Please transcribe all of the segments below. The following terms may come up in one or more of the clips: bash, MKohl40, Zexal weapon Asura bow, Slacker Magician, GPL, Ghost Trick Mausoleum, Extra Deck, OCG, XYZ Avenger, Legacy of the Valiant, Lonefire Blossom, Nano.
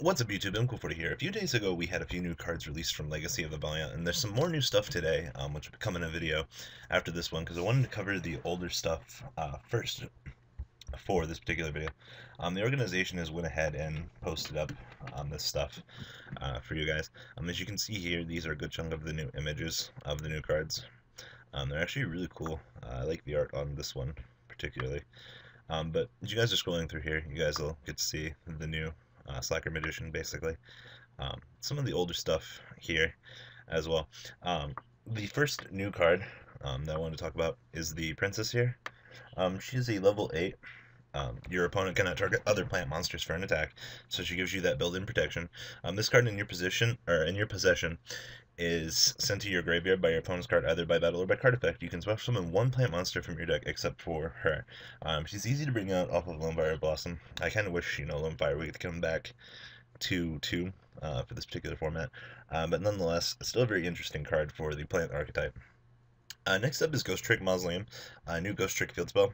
What's up YouTube, MKohl40 here. A few days ago we had a few new cards released from Legacy of the Valiant, and there's some more new stuff today, which will be coming in a video after this one, because I wanted to cover the older stuff first for this particular video. The organization has went ahead and posted up this stuff for you guys. As you can see here, these are a good chunk of the new images of the new cards. They're actually really cool. I like the art on this one particularly. But as you guys are scrolling through here, you guys will get to see the new Slacker Magician, basically. Some of the older stuff here as well. The first new card that I wanted to talk about is the Princess here. She's a level 8. Your opponent cannot target other plant monsters for an attack, so she gives you that built-in protection. This card in your possession is sent to your graveyard by your opponent's card, either by battle or by card effect. You can special summon one plant monster from your deck except for her. She's easy to bring out off of Lonefire Blossom. I kind of wish, you know, Lonefire would come back to 2 for this particular format, but nonetheless, it's still a very interesting card for the plant archetype. Next up is Ghost Trick Mausoleum, a new Ghost Trick field spell.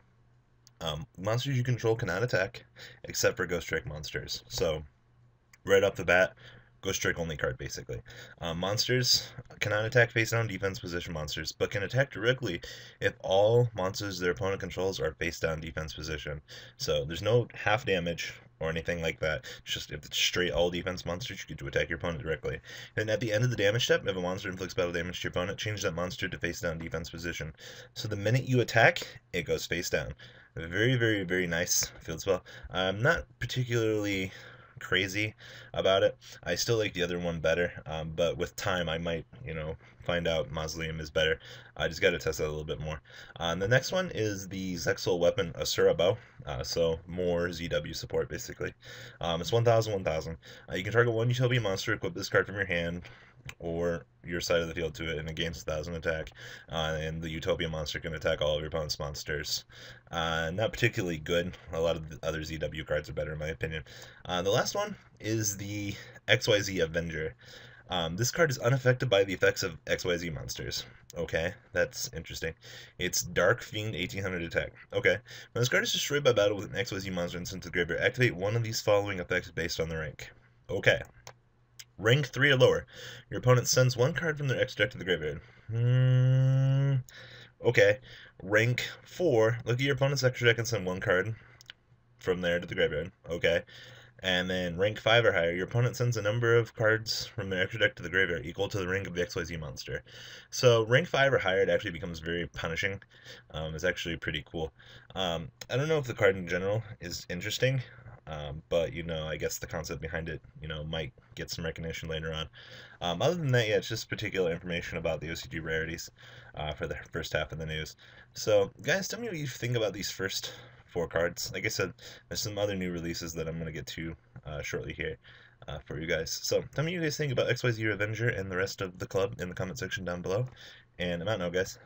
Monsters you control cannot attack except for Ghost Trick monsters. So right off the bat, Ghost Trick only card basically. Monsters cannot attack face down defense position monsters, but can attack directly if all monsters their opponent controls are face down defense position. So there's no half damage or anything like that. It's just if it's straight all defense monsters, you get to attack your opponent directly. And at the end of the damage step, if a monster inflicts battle damage to your opponent, change that monster to face down defense position. So the minute you attack, it goes face down. Very, very, very nice field spell. I'm not particularly crazy about it. I still like the other one better, but with time I might, you know, find out Mausoleum is better. I just got to test that a little bit more. The next one is the Zexal weapon Asura bow, so more ZW support basically. It's 1,000/1,000. You can target one utility monster, equip this card from your hand or your side of the field to it, and it gains 1,000 attack, and the Utopia monster can attack all of your opponent's monsters. Not particularly good. A lot of the other ZW cards are better in my opinion. The last one is the XYZ Avenger. This card is unaffected by the effects of XYZ monsters. Okay, that's interesting. It's Dark Fiend 1800 attack. Okay, when this card is destroyed by battle with an XYZ monster and sent to the graveyard, activate one of these following effects based on the rank. Okay. Rank 3 or lower. Your opponent sends one card from their extra deck to the graveyard. Okay. Rank 4. Look at your opponent's extra deck and send one card from there to the graveyard. Okay. And then rank 5 or higher. Your opponent sends a number of cards from their extra deck to the graveyard equal to the rank of the XYZ monster. So rank 5 or higher, it actually becomes very punishing. It's actually pretty cool. I don't know if the card in general is interesting. But, you know, I guess the concept behind it, you know, might get some recognition later on. Other than that, yeah, it's just particular information about the OCG rarities for the first half of the news. So, guys, tell me what you think about these first 4 cards. Like I said, there's some other new releases that I'm going to get to shortly here for you guys. So, tell me what you guys think about XYZ Avenger and the rest of the club in the comment section down below. And I'm out now, guys.